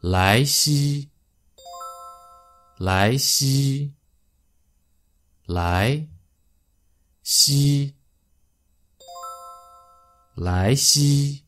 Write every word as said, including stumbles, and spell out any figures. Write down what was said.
来兮，来兮，来兮，来兮。